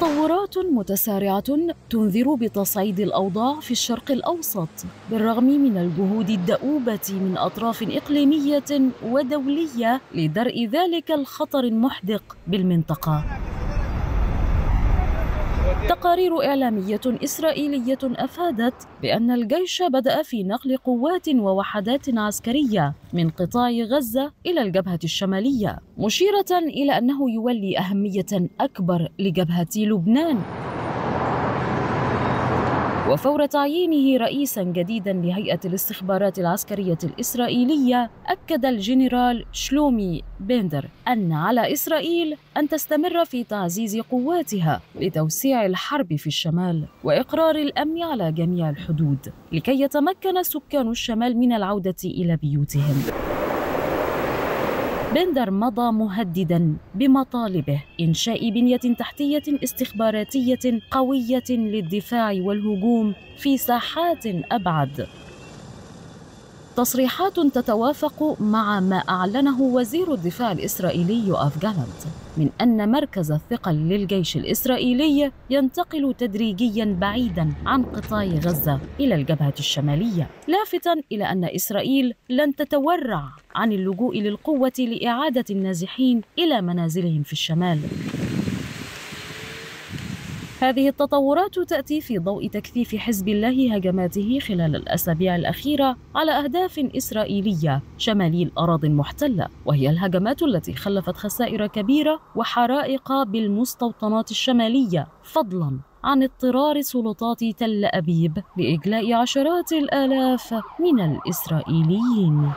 تطورات متسارعة تنذر بتصعيد الأوضاع في الشرق الأوسط، بالرغم من الجهود الدؤوبة من أطراف إقليمية ودولية لدرء ذلك الخطر المحدق بالمنطقة. تقارير إعلامية إسرائيلية أفادت بأن الجيش بدأ في نقل قوات ووحدات عسكرية من قطاع غزة إلى الجبهة الشمالية، مشيرة إلى أنه يولي أهمية أكبر لجبهة لبنان. وفور تعيينه رئيساً جديداً لهيئة الاستخبارات العسكرية الإسرائيلية، أكد الجنرال شلومي بيندر أن على إسرائيل أن تستمر في تعزيز قواتها لتوسيع الحرب في الشمال وإقرار الأمن على جميع الحدود، لكي يتمكن سكان الشمال من العودة إلى بيوتهم. بيندر مضى مهدداً بمطالبه إنشاء بنية تحتية استخباراتية قوية للدفاع والهجوم في ساحات أبعد. تصريحات تتوافق مع ما أعلنه وزير الدفاع الإسرائيلي أف جالانت من أن مركز الثقل للجيش الإسرائيلي ينتقل تدريجياً بعيداً عن قطاع غزة إلى الجبهة الشمالية، لافتاً إلى أن إسرائيل لن تتورع عن اللجوء للقوة لإعادة النازحين إلى منازلهم في الشمال. هذه التطورات تأتي في ضوء تكثيف حزب الله هجماته خلال الأسابيع الأخيرة على أهداف إسرائيلية شمالي الأراضي المحتلة، وهي الهجمات التي خلفت خسائر كبيرة وحرائق بالمستوطنات الشمالية، فضلاً عن اضطرار سلطات تل أبيب لإجلاء عشرات الآلاف من الإسرائيليين.